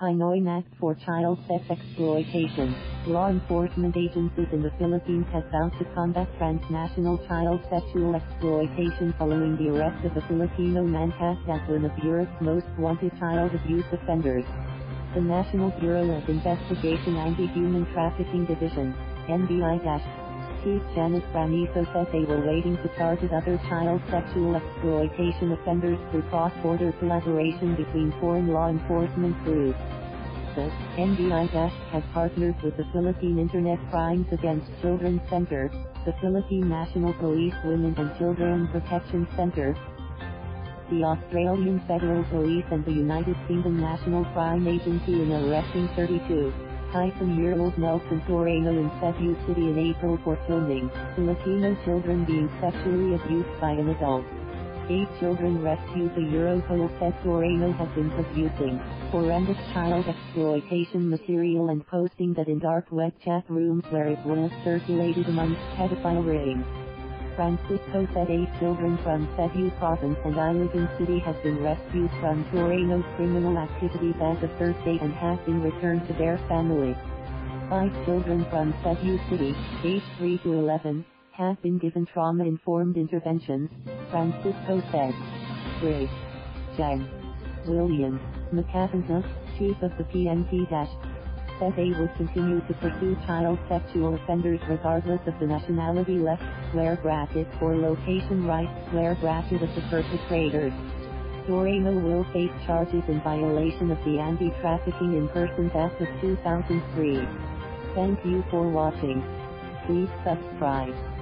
Pinoy Act for child sex exploitation. Law enforcement agencies in the Philippines have vowed to combat transnational child sexual exploitation following the arrest of the Filipino man cast as one of Europe's most wanted child abuse offenders. The National Bureau of Investigation Anti Human Trafficking Division, NBI-Chief Janet Francisco said they were waiting to target other child sexual exploitation offenders through cross-border collaboration between foreign law enforcement groups. The NBI has partnered with the Philippine Internet Crimes Against Children Center, the Philippine National Police Women and Children Protection Center, the Australian Federal Police and the United Kingdom National Crime Agency in arresting 32-year-old Nelson Torayno in Cebu City in April for filming Filipino children being sexually abused by an adult. 8 children rescued. The Europol said Torayno has been producing horrendous child exploitation material and posting that in dark web chat rooms where it was circulated amongst pedophile rings. Francisco said 8 children from Cebu province and Iligan City have been rescued from Torayno's criminal activities as of Thursday and have been returned to their families. 5 children from Cebu City, aged 3 to 11, have been given trauma-informed interventions, Francisco said. Grace. Jan. William Macavinta, chief of the PNP, said they would continue to pursue child sexual offenders regardless of the nationality or location of the perpetrators. Torayno will face charges in violation of the Anti-Trafficking in Persons Act of 2003. Thank you for watching. Please subscribe.